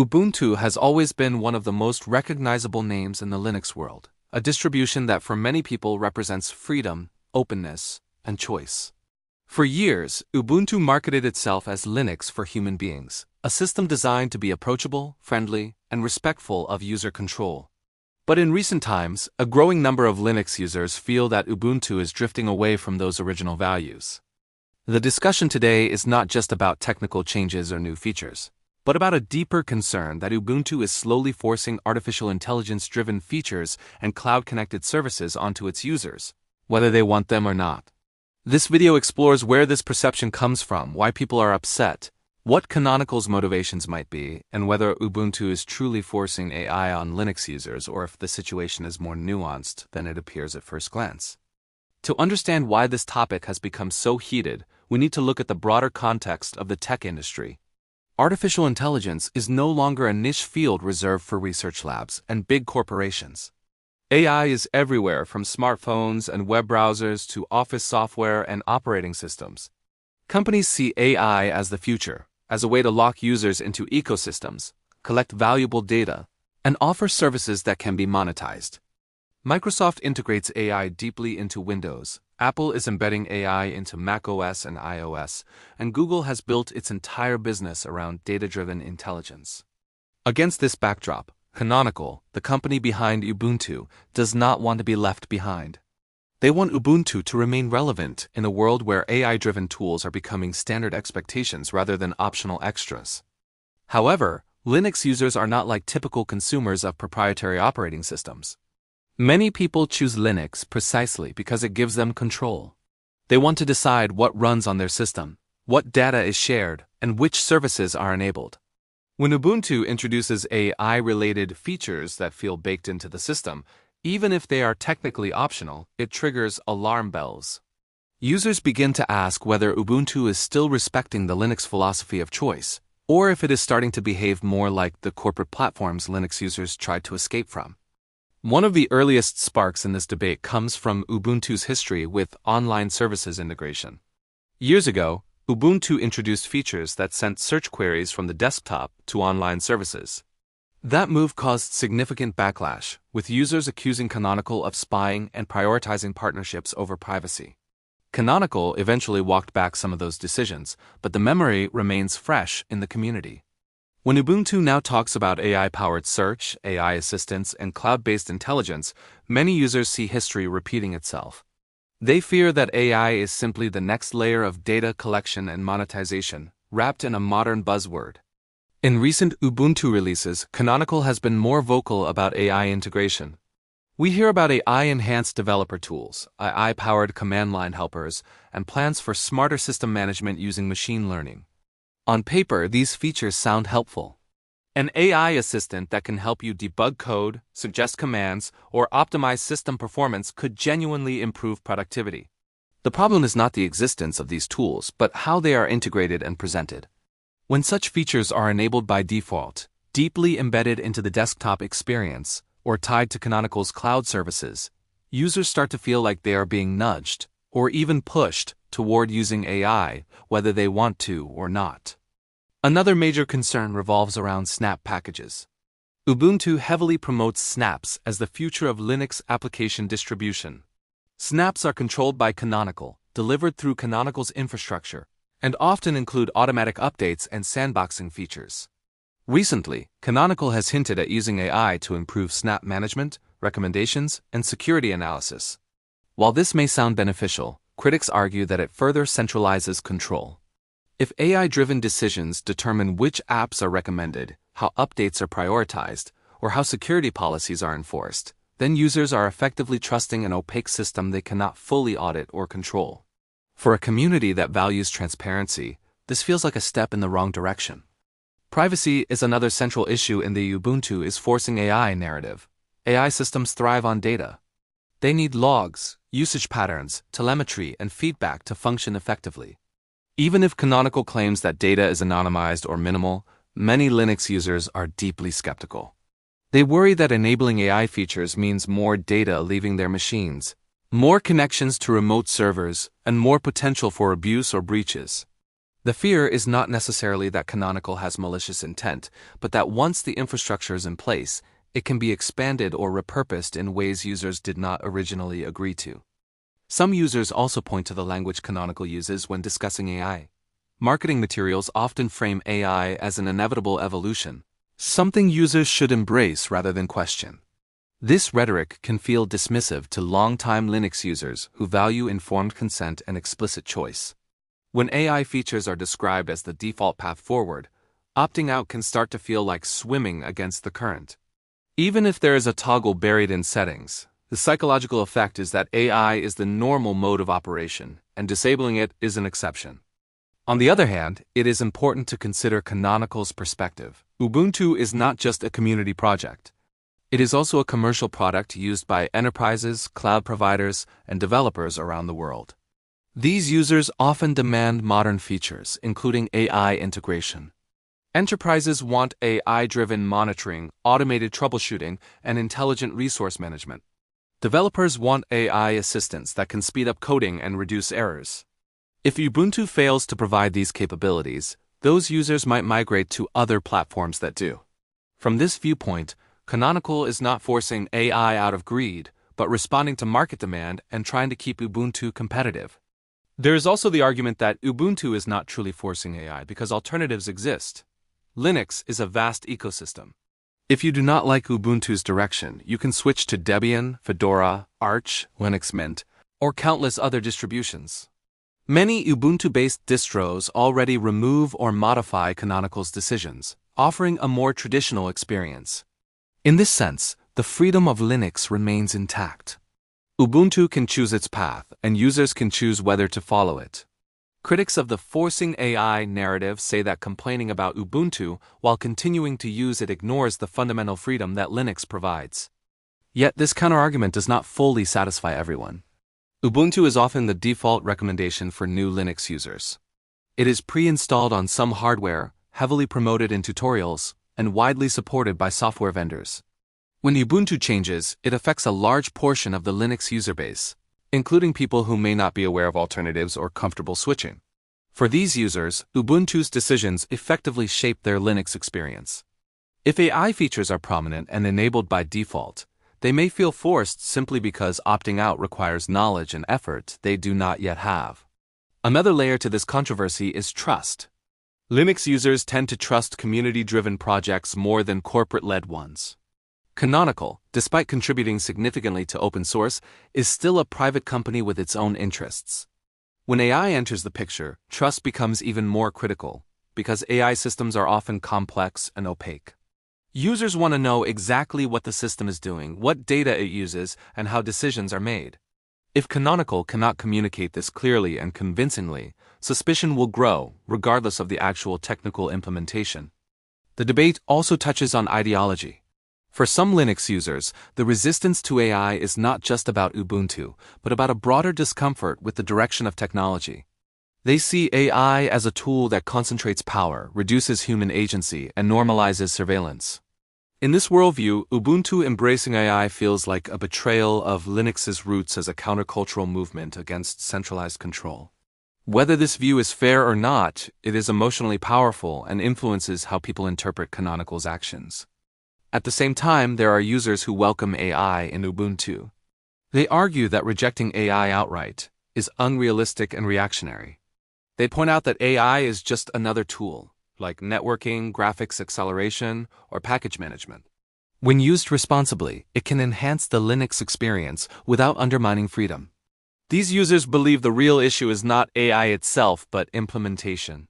Ubuntu has always been one of the most recognizable names in the Linux world, a distribution that for many people represents freedom, openness, and choice. For years, Ubuntu marketed itself as Linux for human beings, a system designed to be approachable, friendly, and respectful of user control. But in recent times, a growing number of Linux users feel that Ubuntu is drifting away from those original values. The discussion today is not just about technical changes or new features, but about a deeper concern that Ubuntu is slowly forcing artificial intelligence-driven features and cloud-connected services onto its users, whether they want them or not. This video explores where this perception comes from, why people are upset, what Canonical's motivations might be, and whether Ubuntu is truly forcing AI on Linux users or if the situation is more nuanced than it appears at first glance. To understand why this topic has become so heated, we need to look at the broader context of the tech industry. Artificial intelligence is no longer a niche field reserved for research labs and big corporations. AI is everywhere, from smartphones and web browsers to office software and operating systems. Companies see AI as the future, as a way to lock users into ecosystems, collect valuable data, and offer services that can be monetized. Microsoft integrates AI deeply into Windows, Apple is embedding AI into macOS and iOS, and Google has built its entire business around data-driven intelligence. Against this backdrop, Canonical, the company behind Ubuntu, does not want to be left behind. They want Ubuntu to remain relevant in a world where AI-driven tools are becoming standard expectations rather than optional extras. However, Linux users are not like typical consumers of proprietary operating systems. Many people choose Linux precisely because it gives them control. They want to decide what runs on their system, what data is shared, and which services are enabled. When Ubuntu introduces AI-related features that feel baked into the system, even if they are technically optional, it triggers alarm bells. Users begin to ask whether Ubuntu is still respecting the Linux philosophy of choice, or if it is starting to behave more like the corporate platforms Linux users tried to escape from. One of the earliest sparks in this debate comes from Ubuntu's history with online services integration. Years ago, Ubuntu introduced features that sent search queries from the desktop to online services. That move caused significant backlash, with users accusing Canonical of spying and prioritizing partnerships over privacy. Canonical eventually walked back some of those decisions, but the memory remains fresh in the community. When Ubuntu now talks about AI-powered search, AI assistance, and cloud-based intelligence, many users see history repeating itself. They fear that AI is simply the next layer of data collection and monetization, wrapped in a modern buzzword. In recent Ubuntu releases, Canonical has been more vocal about AI integration. We hear about AI-enhanced developer tools, AI-powered command-line helpers, and plans for smarter system management using machine learning. On paper, these features sound helpful. An AI assistant that can help you debug code, suggest commands, or optimize system performance could genuinely improve productivity. The problem is not the existence of these tools, but how they are integrated and presented. When such features are enabled by default, deeply embedded into the desktop experience, or tied to Canonical's cloud services, users start to feel like they are being nudged, or even pushed, toward using AI, whether they want to or not. Another major concern revolves around Snap packages. Ubuntu heavily promotes Snaps as the future of Linux application distribution. Snaps are controlled by Canonical, delivered through Canonical's infrastructure, and often include automatic updates and sandboxing features. Recently, Canonical has hinted at using AI to improve Snap management, recommendations, and security analysis. While this may sound beneficial, critics argue that it further centralizes control. If AI-driven decisions determine which apps are recommended, how updates are prioritized, or how security policies are enforced, then users are effectively trusting an opaque system they cannot fully audit or control. For a community that values transparency, this feels like a step in the wrong direction. Privacy is another central issue in the Ubuntu is forcing AI narrative. AI systems thrive on data. They need logs, usage patterns, telemetry, and feedback to function effectively. Even if Canonical claims that data is anonymized or minimal, many Linux users are deeply skeptical. They worry that enabling AI features means more data leaving their machines, more connections to remote servers, and more potential for abuse or breaches. The fear is not necessarily that Canonical has malicious intent, but that once the infrastructure is in place, it can be expanded or repurposed in ways users did not originally agree to. Some users also point to the language Canonical uses when discussing AI. Marketing materials often frame AI as an inevitable evolution, something users should embrace rather than question. This rhetoric can feel dismissive to long-time Linux users who value informed consent and explicit choice. When AI features are described as the default path forward, opting out can start to feel like swimming against the current. Even if there is a toggle buried in settings, the psychological effect is that AI is the normal mode of operation, and disabling it is an exception. On the other hand, it is important to consider Canonical's perspective. Ubuntu is not just a community project. It is also a commercial product used by enterprises, cloud providers, and developers around the world. These users often demand modern features, including AI integration. Enterprises want AI-driven monitoring, automated troubleshooting, and intelligent resource management. Developers want AI assistance that can speed up coding and reduce errors. If Ubuntu fails to provide these capabilities, those users might migrate to other platforms that do. From this viewpoint, Canonical is not forcing AI out of greed, but responding to market demand and trying to keep Ubuntu competitive. There is also the argument that Ubuntu is not truly forcing AI because alternatives exist. Linux is a vast ecosystem. If you do not like Ubuntu's direction, you can switch to Debian, Fedora, Arch, Linux Mint, or countless other distributions. Many Ubuntu-based distros already remove or modify Canonical's decisions, offering a more traditional experience. In this sense, the freedom of Linux remains intact. Ubuntu can choose its path, and users can choose whether to follow it. Critics of the forcing AI narrative say that complaining about Ubuntu while continuing to use it ignores the fundamental freedom that Linux provides. Yet this counterargument does not fully satisfy everyone. Ubuntu is often the default recommendation for new Linux users. It is pre-installed on some hardware, heavily promoted in tutorials, and widely supported by software vendors. When Ubuntu changes, it affects a large portion of the Linux user base, including people who may not be aware of alternatives or comfortable switching. For these users, Ubuntu's decisions effectively shape their Linux experience. If AI features are prominent and enabled by default, they may feel forced simply because opting out requires knowledge and effort they do not yet have. Another layer to this controversy is trust. Linux users tend to trust community-driven projects more than corporate-led ones. Canonical, despite contributing significantly to open source, is still a private company with its own interests. When AI enters the picture, trust becomes even more critical, because AI systems are often complex and opaque. Users want to know exactly what the system is doing, what data it uses, and how decisions are made. If Canonical cannot communicate this clearly and convincingly, suspicion will grow, regardless of the actual technical implementation. The debate also touches on ideology. For some Linux users, the resistance to AI is not just about Ubuntu, but about a broader discomfort with the direction of technology. They see AI as a tool that concentrates power, reduces human agency, and normalizes surveillance. In this worldview, Ubuntu embracing AI feels like a betrayal of Linux's roots as a countercultural movement against centralized control. Whether this view is fair or not, it is emotionally powerful and influences how people interpret Canonical's actions. At the same time, there are users who welcome AI in Ubuntu. They argue that rejecting AI outright is unrealistic and reactionary. They point out that AI is just another tool, like networking, graphics acceleration, or package management. When used responsibly, it can enhance the Linux experience without undermining freedom. These users believe the real issue is not AI itself, but implementation.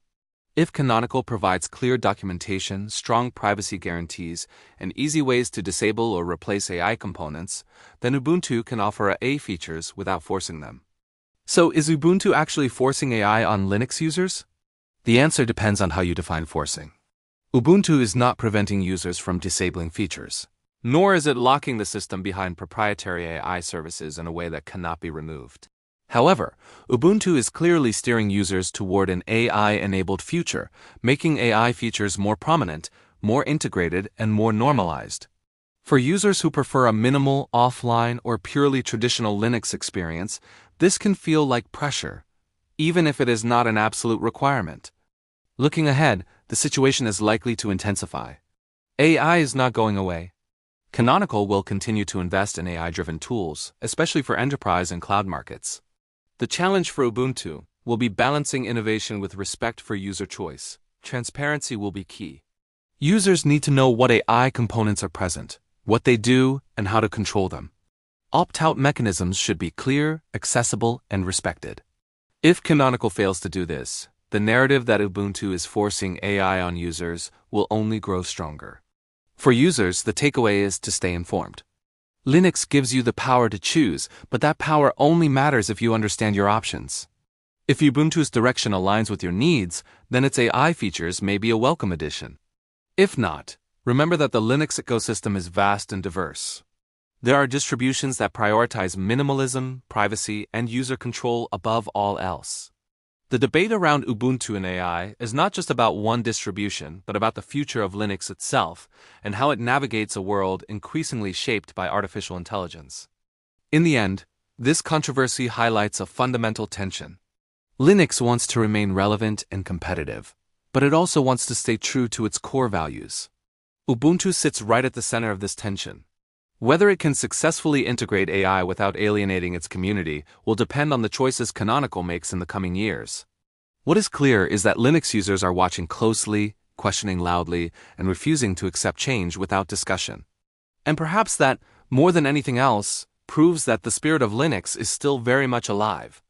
If Canonical provides clear documentation, strong privacy guarantees, and easy ways to disable or replace AI components, then Ubuntu can offer AI features without forcing them. So is Ubuntu actually forcing AI on Linux users? The answer depends on how you define forcing. Ubuntu is not preventing users from disabling features, nor is it locking the system behind proprietary AI services in a way that cannot be removed. However, Ubuntu is clearly steering users toward an AI-enabled future, making AI features more prominent, more integrated, and more normalized. For users who prefer a minimal, offline, or purely traditional Linux experience, this can feel like pressure, even if it is not an absolute requirement. Looking ahead, the situation is likely to intensify. AI is not going away. Canonical will continue to invest in AI-driven tools, especially for enterprise and cloud markets. The challenge for Ubuntu will be balancing innovation with respect for user choice. Transparency will be key. Users need to know what AI components are present, what they do, and how to control them. Opt-out mechanisms should be clear, accessible, and respected. If Canonical fails to do this, the narrative that Ubuntu is forcing AI on users will only grow stronger. For users, the takeaway is to stay informed. Linux gives you the power to choose, but that power only matters if you understand your options. If Ubuntu's direction aligns with your needs, then its AI features may be a welcome addition. If not, remember that the Linux ecosystem is vast and diverse. There are distributions that prioritize minimalism, privacy, and user control above all else. The debate around Ubuntu and AI is not just about one distribution, but about the future of Linux itself and how it navigates a world increasingly shaped by artificial intelligence. In the end, this controversy highlights a fundamental tension. Linux wants to remain relevant and competitive, but it also wants to stay true to its core values. Ubuntu sits right at the center of this tension. Whether it can successfully integrate AI without alienating its community will depend on the choices Canonical makes in the coming years. What is clear is that Linux users are watching closely, questioning loudly, and refusing to accept change without discussion. And perhaps that, more than anything else, proves that the spirit of Linux is still very much alive.